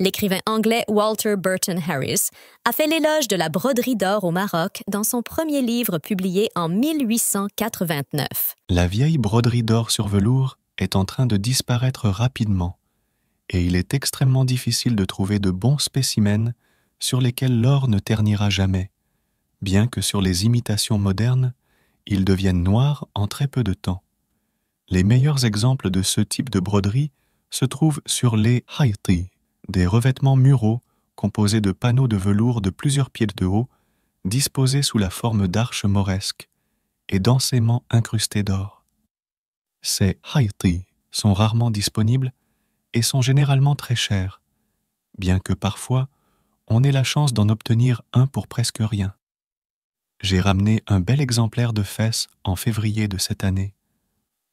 L'écrivain anglais Walter Burton Harris a fait l'éloge de la broderie d'or au Maroc dans son premier livre publié en 1889. La vieille broderie d'or sur velours est en train de disparaître rapidement et il est extrêmement difficile de trouver de bons spécimens sur lesquels l'or ne ternira jamais, bien que sur les imitations modernes, ils deviennent noirs en très peu de temps. Les meilleurs exemples de ce type de broderie se trouvent sur les haïti, des revêtements muraux composés de panneaux de velours de plusieurs pieds de haut, disposés sous la forme d'arches mauresques et densément incrustés d'or. Ces haïti sont rarement disponibles et sont généralement très chers, bien que parfois on ait la chance d'en obtenir un pour presque rien. J'ai ramené un bel exemplaire de Fès en février de cette année,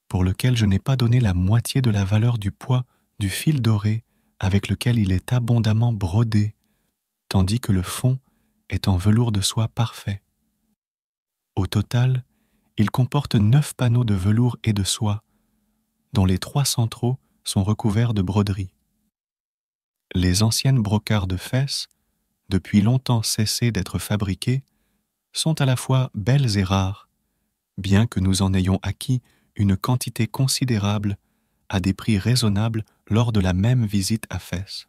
pour lequel je n'ai pas donné la moitié de la valeur du poids du fil doré avec lequel il est abondamment brodé, tandis que le fond est en velours de soie parfait. Au total, il comporte 9 panneaux de velours et de soie, dont les 3 centraux sont recouverts de broderies. Les anciennes brocarts de Fès, depuis longtemps cessées d'être fabriquées, sont à la fois belles et rares, bien que nous en ayons acquis une quantité considérable à des prix raisonnables lors de la même visite à Fès.